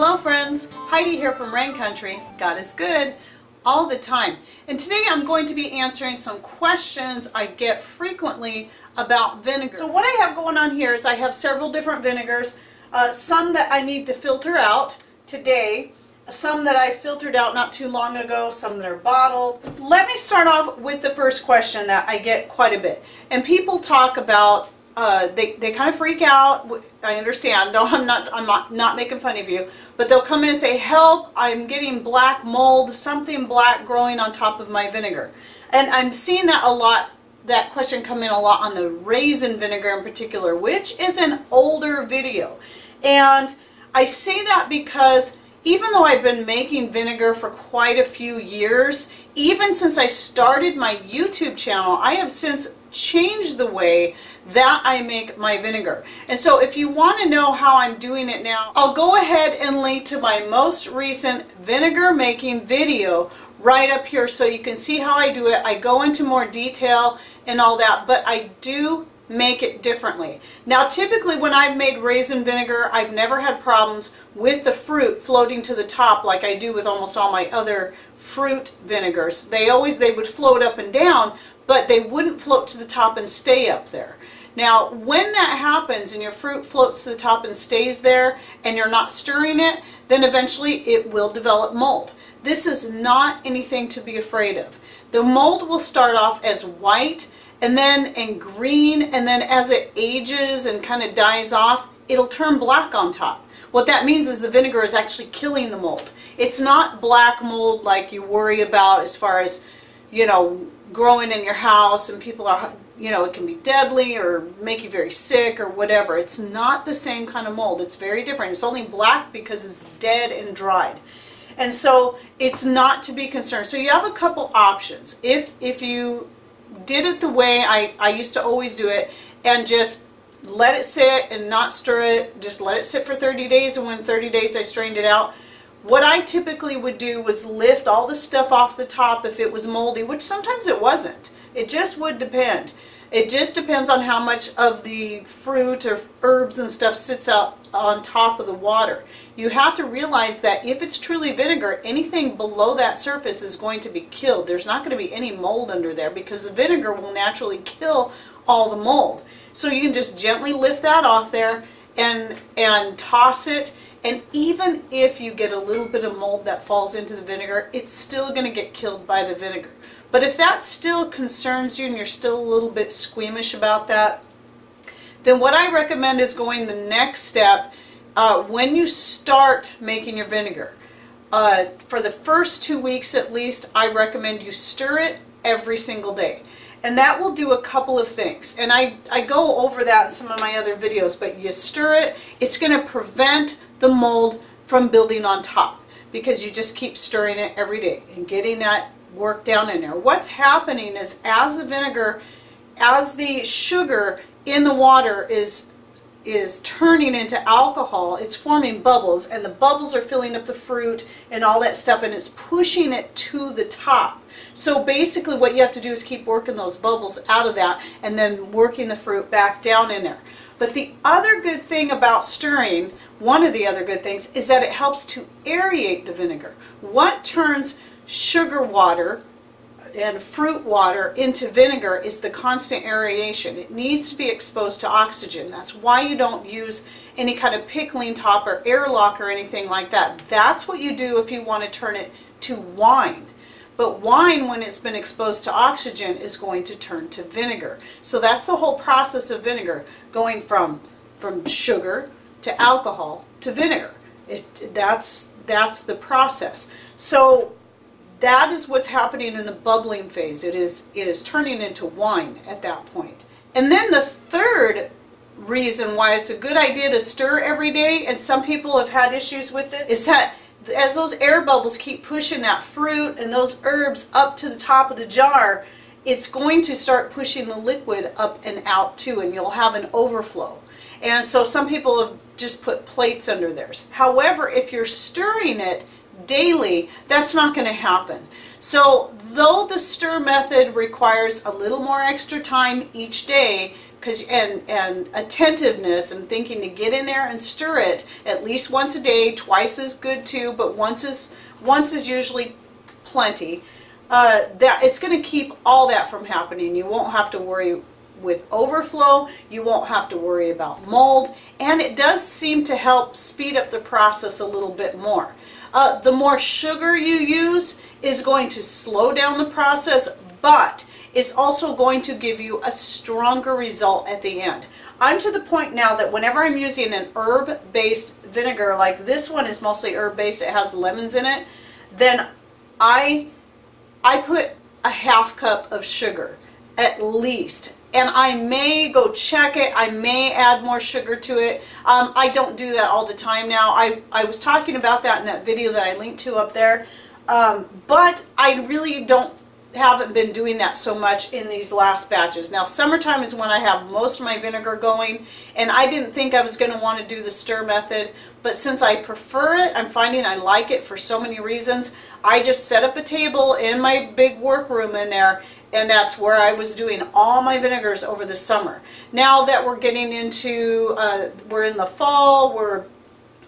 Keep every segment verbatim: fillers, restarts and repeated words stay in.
Hello friends, Heidi here from Rain Country. God is good all the time. And today I'm going to be answering some questions I get frequently about vinegar. So what I have going on here is I have several different vinegars, uh, some that I need to filter out today, some that I filtered out not too long ago, some that are bottled. Let me start off with the first question that I get quite a bit. And people talk about Uh, they, they kind of freak out. I understand. Don't, I'm not I'm not, not making fun of you. But they'll come in and say, help, I'm getting black mold, something black growing on top of my vinegar. And I'm seeing that a lot, that question come in a lot on the raisin vinegar in particular, which is an older video. And I say that because even though I've been making vinegar for quite a few years, even since I started my YouTube channel, I have since changed the way that I make my vinegar. And so if you want to know how I'm doing it now, I'll go ahead and link to my most recent vinegar making video right up here so you can see how I do it. I go into more detail and all that, but I do make it differently. Now typically when I've made raisin vinegar, I've never had problems with the fruit floating to the top like I do with almost all my other fruit vinegars. They always, they would float up and down, but they wouldn't float to the top and stay up there. Now when that happens and your fruit floats to the top and stays there and you're not stirring it, then eventually it will develop mold. This is not anything to be afraid of. The mold will start off as white and then and green, and then as it ages and kind of dies off, it'll turn black on top. What that means is the vinegar is actually killing the mold. It's not black mold like you worry about as far as, you know, growing in your house and people are, you know, it can be deadly or make you very sick or whatever. It's not the same kind of mold. It's very different. It's only black because it's dead and dried. And so it's not to be concerned. So you have a couple options. If, if you did it the way I, I used to always do it and just let it sit and not stir it, just let it sit for thirty days, and when thirty days I strained it out, what I typically would do was lift all the stuff off the top if it was moldy, which sometimes it wasn't. It just would depend. It just depends on how much of the fruit or herbs and stuff sits up on top of the water. You have to realize that if it's truly vinegar, anything below that surface is going to be killed. There's not going to be any mold under there because the vinegar will naturally kill all the mold. So you can just gently lift that off there and, and toss it. And even if you get a little bit of mold that falls into the vinegar, it's still going to get killed by the vinegar. But if that still concerns you and you're still a little bit squeamish about that, then what I recommend is going the next step uh, when you start making your vinegar. Uh, for the first two weeks at least, I recommend you stir it every single day. And that will do a couple of things. And I, I go over that in some of my other videos, but you stir it, it's going to prevent the mold from building on top because you just keep stirring it every day and getting that work down in there. What's happening is as the vinegar, as the sugar in the water is is turning into alcohol, it's forming bubbles, and the bubbles are filling up the fruit and all that stuff, and it's pushing it to the top. So basically what you have to do is keep working those bubbles out of that and then working the fruit back down in there. But the other good thing about stirring, one of the other good things, is that it helps to aerate the vinegar. What turns sugar water and fruit water into vinegar is the constant aeration. It needs to be exposed to oxygen. That's why you don't use any kind of pickling top or airlock or anything like that. That's what you do if you want to turn it to wine. But wine, when it's been exposed to oxygen, is going to turn to vinegar. So that's the whole process of vinegar, going from from sugar to alcohol to vinegar. It, that's that's the process. So that is what's happening in the bubbling phase. It is, it is turning into wine at that point. And then the third reason why it's a good idea to stir every day, and some people have had issues with this, is that as those air bubbles keep pushing that fruit and those herbs up to the top of the jar, it's going to start pushing the liquid up and out too, and you'll have an overflow. And so some people have just put plates under theirs. However, if you're stirring it daily, that's not going to happen. So though the stir method requires a little more extra time each day 'Cause and, and attentiveness and thinking to get in there and stir it at least once a day. Twice is good too, but once is, once is usually plenty. Uh, that it's going to keep all that from happening. You won't have to worry with overflow. You won't have to worry about mold. And it does seem to help speed up the process a little bit more. Uh, the more sugar you use is going to slow down the process, but it's also going to give you a stronger result at the end. I'm to the point now that whenever I'm using an herb-based vinegar, like this one is mostly herb-based, it has lemons in it, then I, I put a half cup of sugar at least. And I may go check it. I may add more sugar to it. Um, I don't do that all the time now. I, I was talking about that in that video that I linked to up there. Um, but I really don't haven't been doing that so much in these last batches. Now summertime is when I have most of my vinegar going, and I didn't think I was going to want to do the stir method, but since I prefer it, I'm finding I like it for so many reasons. I just set up a table in my big workroom in there, and that's where I was doing all my vinegars over the summer. Now that we're getting into uh, we're in the fall, we're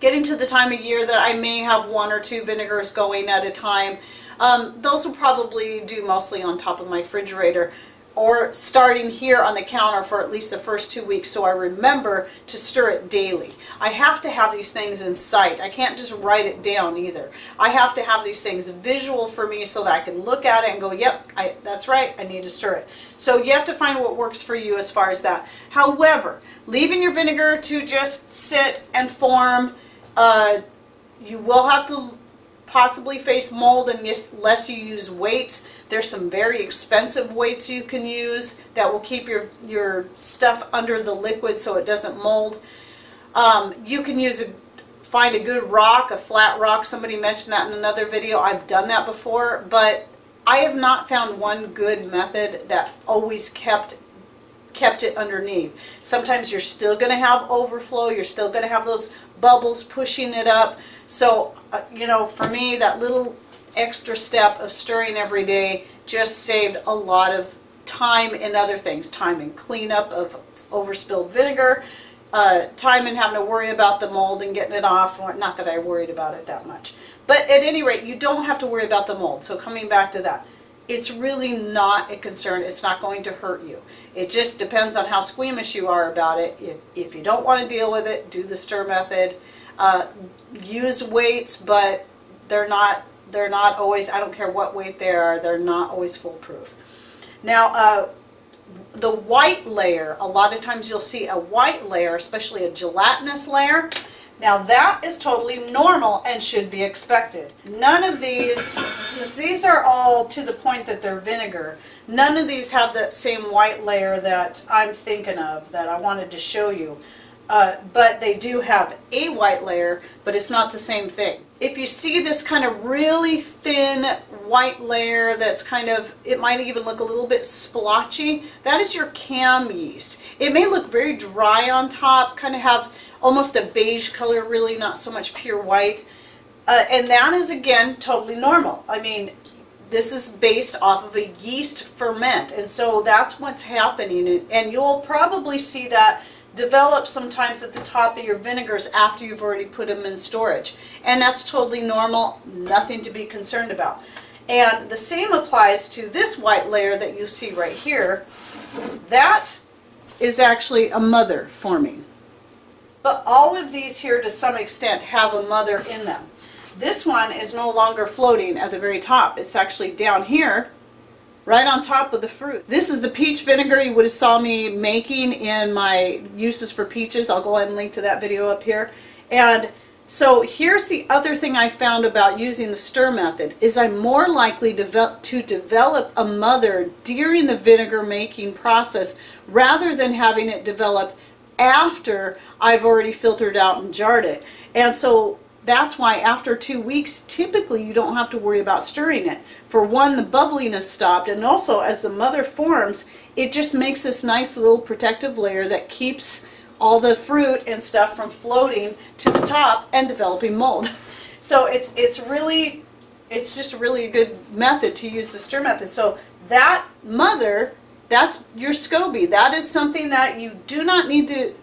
getting to the time of year that I may have one or two vinegars going at a time. Um, those will probably do mostly on top of my refrigerator or starting here on the counter for at least the first two weeks so I remember to stir it daily. I have to have these things in sight. I can't just write it down either. I have to have these things visual for me so that I can look at it and go, yep, I, that's right, I need to stir it. So you have to find what works for you as far as that. However, leaving your vinegar to just sit and form, uh, you will have to possibly face mold unless you use weights. There's some very expensive weights you can use that will keep your, your stuff under the liquid so it doesn't mold. Um, you can use a, find a good rock, a flat rock. Somebody mentioned that in another video. I've done that before, but I have not found one good method that always kept kept it underneath. Sometimes you're still going to have overflow. You're still going to have those bubbles pushing it up. So, uh, you know, for me, that little extra step of stirring every day just saved a lot of time in other things. Time in cleanup of overspilled vinegar, uh, time in having to worry about the mold and getting it off. Not that I worried about it that much. But at any rate, you don't have to worry about the mold. So coming back to that, it's really not a concern. It's not going to hurt you. It just depends on how squeamish you are about it. If, if you don't want to deal with it, do the stir method. Uh, use weights, but they're not, they're not always, I don't care what weight they are, they're not always foolproof. Now, uh, the white layer, a lot of times you'll see a white layer, especially a gelatinous layer. Now that is totally normal and should be expected. None of these, since these are all to the point that they're vinegar, none of these have that same white layer that I'm thinking of that I wanted to show you. Uh, but they do have a white layer, but it's not the same thing. If you see this kind of really thin white layer that's kind of, it might even look a little bit splotchy, that is your cam yeast. It may look very dry on top, kind of have almost a beige color, really not so much pure white. Uh, and that is, again, totally normal. I mean, this is based off of a yeast ferment, and so that's what's happening. And you'll probably see that develop sometimes at the top of your vinegars after you've already put them in storage, and that's totally normal, nothing to be concerned about. And the same applies to this white layer that you see right here. That is actually a mother forming, but all of these here to some extent have a mother in them. This one is no longer floating at the very top. It's actually down here right on top of the fruit. This is the peach vinegar you would have saw me making in my uses for peaches. I'll go ahead and link to that video up here. And so here's the other thing I found about using the stir method is I'm more likely develop, to develop a mother during the vinegar making process rather than having it develop after I've already filtered out and jarred it. And so that's why after two weeks, typically you don't have to worry about stirring it. For one, the bubbliness stopped, and also as the mother forms, it just makes this nice little protective layer that keeps all the fruit and stuff from floating to the top and developing mold. So it's, it's really, it's just really a good method to use the stir method. So that mother That's your SCOBY. That is something that you do not need to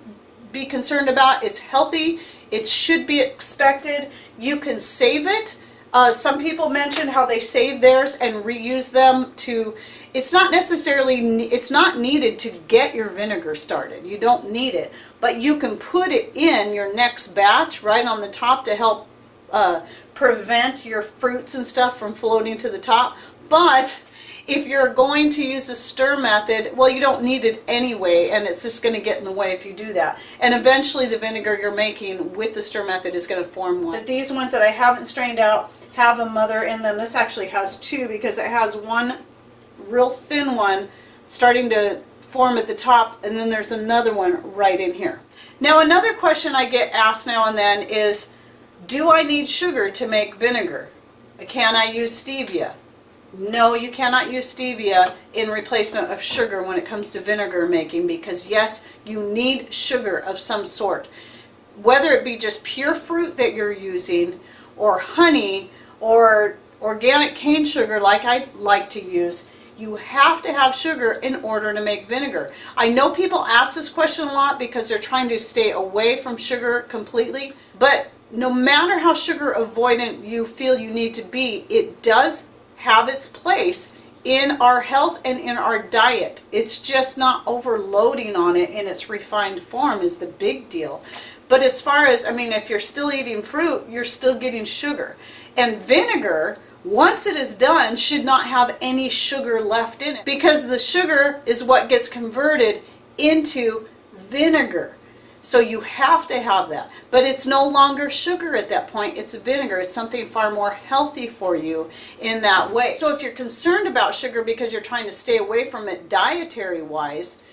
be concerned about. It's healthy. It should be expected. You can save it. Uh, some people mentioned how they save theirs and reuse them to, it's not necessarily, it's not needed to get your vinegar started. You don't need it, but you can put it in your next batch right on the top to help uh, prevent your fruits and stuff from floating to the top. But if you're going to use a stir method, well, you don't need it anyway, and it's just going to get in the way if you do that. And eventually the vinegar you're making with the stir method is going to form one. But these ones that I haven't strained out have a mother in them. This actually has two, because it has one real thin one starting to form at the top, and then there's another one right in here. Now, another question I get asked now and then is, do I need sugar to make vinegar? Can I use stevia? No, you cannot use stevia in replacement of sugar when it comes to vinegar making, because yes, you need sugar of some sort. Whether it be just pure fruit that you're using, or honey, or organic cane sugar like I like to use, you have to have sugar in order to make vinegar. I know people ask this question a lot because they're trying to stay away from sugar completely, but no matter how sugar avoidant you feel you need to be, it does have its place in our health and in our diet. It's just not overloading on it in its refined form is the big deal. But as far as, I mean, if you're still eating fruit, you're still getting sugar. And vinegar, once it is done, should not have any sugar left in it, because the sugar is what gets converted into vinegar. So you have to have that. But it's no longer sugar at that point, it's vinegar. It's something far more healthy for you in that way. So if you're concerned about sugar because you're trying to stay away from it dietary wise,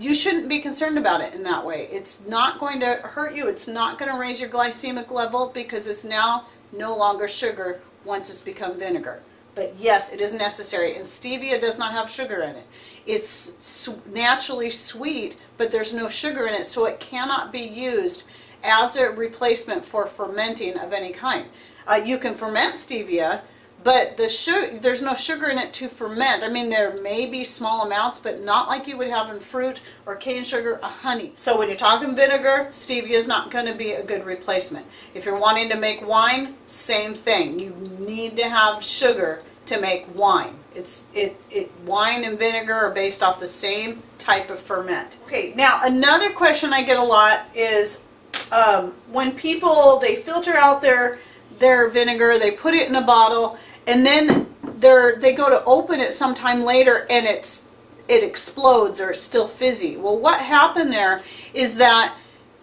you shouldn't be concerned about it in that way. It's not going to hurt you, it's not going to raise your glycemic level, because it's now no longer sugar once it's become vinegar. But yes, it is necessary, and stevia does not have sugar in it. It's naturally sweet, but there's no sugar in it, so it cannot be used as a replacement for fermenting of any kind. Uh, you can ferment stevia, but the sugar, there's no sugar in it to ferment. I mean, there may be small amounts, but not like you would have in fruit or cane sugar or honey. So when you're talking vinegar, stevia is not going to be a good replacement. If you're wanting to make wine, same thing. You need to have sugar to make wine. It's it, it wine and vinegar are based off the same type of ferment. Okay, now another question I get a lot is um, when people, they filter out their their vinegar, they put it in a bottle, and then they're they go to open it sometime later and it's it explodes or it's still fizzy. Well, what happened there is that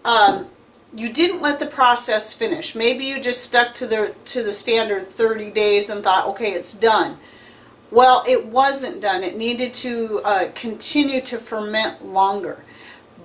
um, you didn't let the process finish. Maybe you just stuck to the to the standard thirty days and thought, okay, it's done. Well, it wasn't done. It needed to uh, continue to ferment longer.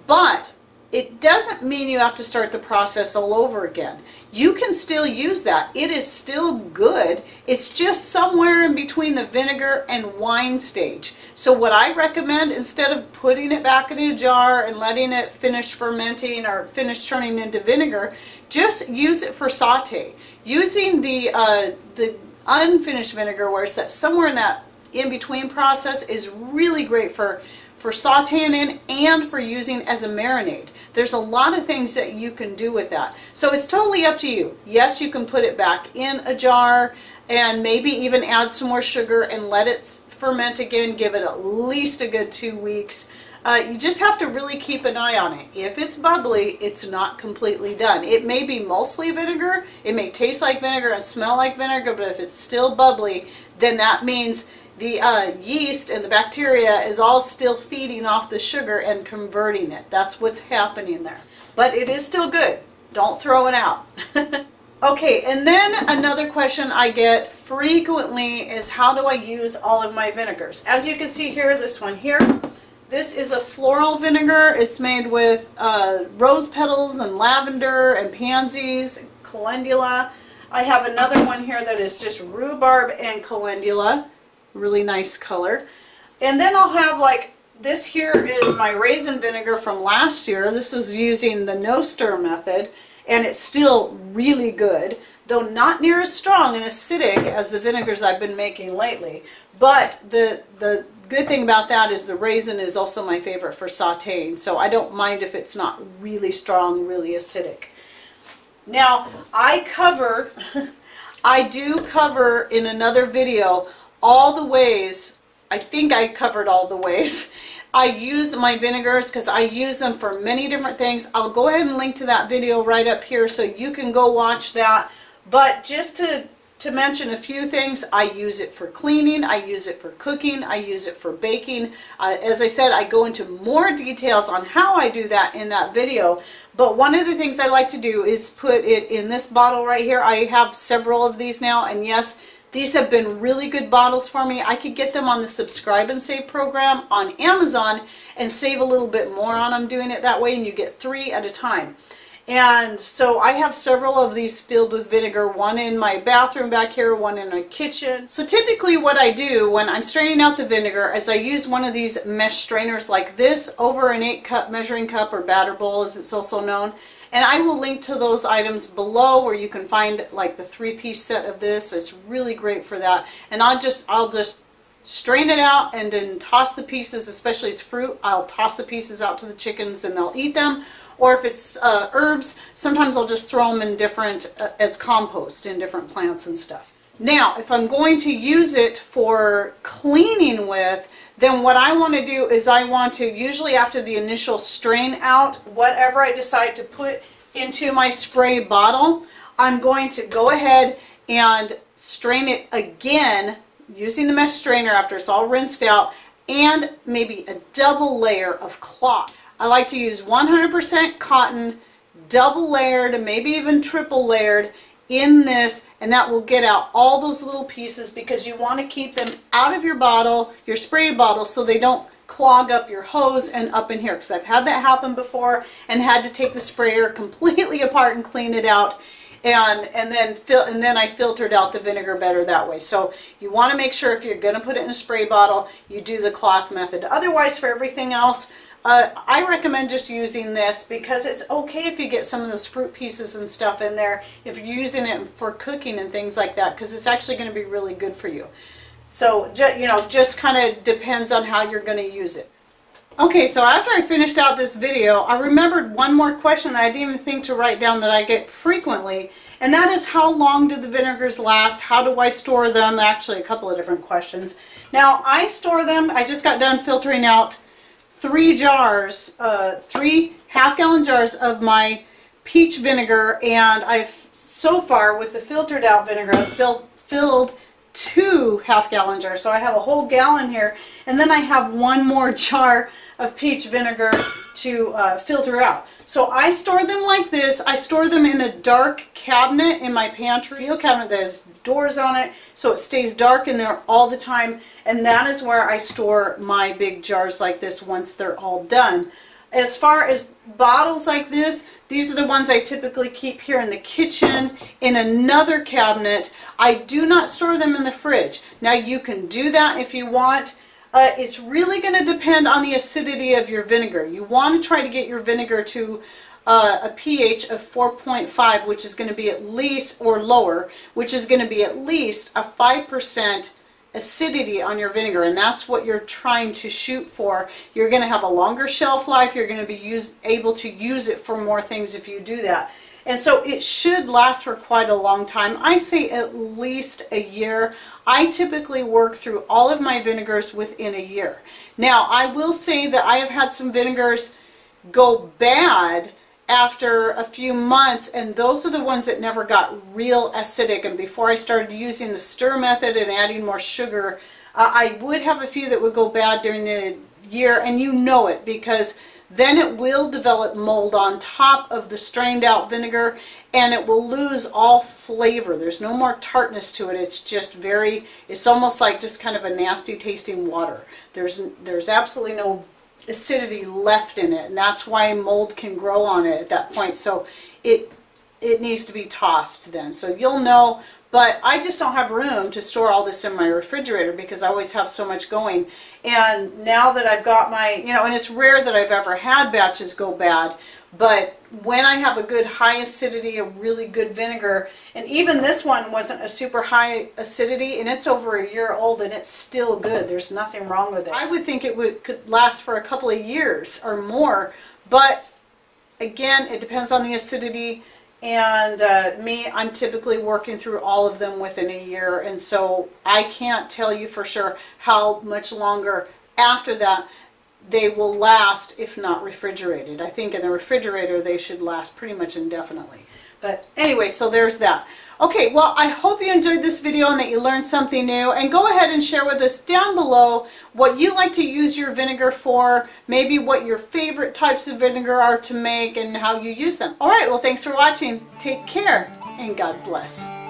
But it doesn't mean you have to start the process all over again. You can still use that. It is still good. It's just somewhere in between the vinegar and wine stage. So what I recommend, instead of putting it back in a jar and letting it finish fermenting or finish turning into vinegar, just use it for saute. Using the, uh, the unfinished vinegar, where it's at somewhere in that in-between process, is really great for for sauteing in and for using as a marinade. There's a lot of things that you can do with that. So it's totally up to you. Yes, you can put it back in a jar and maybe even add some more sugar and let it ferment again. Give it at least a good two weeks. Uh, you just have to really keep an eye on it. If it's bubbly, it's not completely done. It may be mostly vinegar. It may taste like vinegar and smell like vinegar, but if it's still bubbly, then that means the uh, yeast and the bacteria is all still feeding off the sugar and converting it. That's what's happening there. But it is still good. Don't throw it out. Okay, and then another question I get frequently is, how do I use all of my vinegars? As you can see here, this one here, this is a floral vinegar. It's made with uh, rose petals and lavender and pansies, calendula. I have another one here that is just rhubarb and calendula. Really nice color. And then I'll have, like, this here is my raisin vinegar from last year. This is using the no stir method, and it's still really good. though not near as strong and acidic as the vinegars I've been making lately. But the, the good thing about that is the raisin is also my favorite for sauteing, so I don't mind if it's not really strong, really acidic. Now, I cover, I do cover in another video all the ways, I think I covered all the ways, I use my vinegars, because I use them for many different things. I'll go ahead and link to that video right up here so you can go watch that. But just to, to mention a few things, I use it for cleaning, I use it for cooking, I use it for baking. Uh, as I said, I go into more details on how I do that in that video. But one of the things I like to do is put it in this bottle right here. I have several of these now, and yes, these have been really good bottles for me. I could get them on the Subscribe and Save program on Amazon and save a little bit more on them doing it that way, and you get three at a time. And so I have several of these filled with vinegar, one in my bathroom back here, one in my kitchen. So typically what I do when I'm straining out the vinegar is I use one of these mesh strainers like this over an eight cup measuring cup, or batter bowl as it's also known. And I will link to those items below where you can find like the three-piece set of this. It's really great for that. And I'll just, I'll just strain it out and then toss the pieces, especially if it's fruit, I'll toss the pieces out to the chickens and they'll eat them. Or if it's uh, herbs, sometimes I'll just throw them in different, uh, as compost in different plants and stuff. Now, if I'm going to use it for cleaning with, then what I want to do is I want to, usually after the initial strain out, whatever I decide to put into my spray bottle, I'm going to go ahead and strain it again using the mesh strainer after it's all rinsed out, and maybe a double layer of cloth. I like to use one hundred percent cotton, double layered, maybe even triple layered, in this, and that will get out all those little pieces, because you want to keep them out of your bottle, your spray bottle, so they don't clog up your hose and up in here, because I've had that happen before and had to take the sprayer completely apart and clean it out, and and then fill and then I filtered out the vinegar better that way. So you want to make sure if you're going to put it in a spray bottle, you do the cloth method. Otherwise, for everything else, Uh, I recommend just using this, because it's okay if you get some of those fruit pieces and stuff in there if you're using it for cooking and things like that, because it's actually going to be really good for you. So, you know, just kind of depends on how you're going to use it. Okay, so after I finished out this video, I remembered one more question that I didn't even think to write down that I get frequently, and that is, how long do the vinegars last? How do I store them? Actually, a couple of different questions. Now, I store them, I just got done filtering out three jars, uh, three half-gallon jars of my peach vinegar, and I've so far with the filtered out vinegar I've filled, filled two half-gallon jars, so I have a whole gallon here, and then I have one more jar of peach vinegar to uh, filter out. So I store them like this. I store them in a dark cabinet in my pantry, steel cabinet that has doors on it, so it stays dark in there all the time, and that is where I store my big jars like this once they're all done. As far as bottles like this, these are the ones I typically keep here in the kitchen in another cabinet. I do not store them in the fridge. Now, you can do that if you want. Uh, it's really going to depend on the acidity of your vinegar. You want to try to get your vinegar to Uh, a pH of four point five, which is going to be at least, or lower, which is going to be at least a five percent acidity on your vinegar, and that's what you're trying to shoot for. You're going to have a longer shelf life. You're going to be use, able to use it for more things if you do that. And so it should last for quite a long time. I say at least a year. I typically work through all of my vinegars within a year. Now, I will say that I have had some vinegars go bad after a few months, and those are the ones that never got real acidic, and before I started using the stir method and adding more sugar, uh, I would have a few that would go bad during the year, and you know it, because then it will develop mold on top of the strained out vinegar, and it will lose all flavor. There's no more tartness to it. It's just very, it's almost like just kind of a nasty tasting water. There's, there's absolutely no acidity left in it, and that's why mold can grow on it at that point. So it it needs to be tossed then, so you'll know. But I just don't have room to store all this in my refrigerator, because I always have so much going, and now that I've got my, you know, and it's rare that I've ever had batches go bad, But when I have a good high acidity, a really good vinegar, and even this one wasn't a super high acidity, and it's over a year old and it's still good. There's nothing wrong with it. I would think it would could last for a couple of years or more, but again, it depends on the acidity. And uh, me, I'm typically working through all of them within a year, and so I can't tell you for sure how much longer after that they will last if not refrigerated. I think in the refrigerator they should last pretty much indefinitely. But anyway, so there's that. Okay, well, I hope you enjoyed this video and that you learned something new. And go ahead and share with us down below what you like to use your vinegar for, maybe what your favorite types of vinegar are to make and how you use them. All right, well, thanks for watching. Take care and God bless.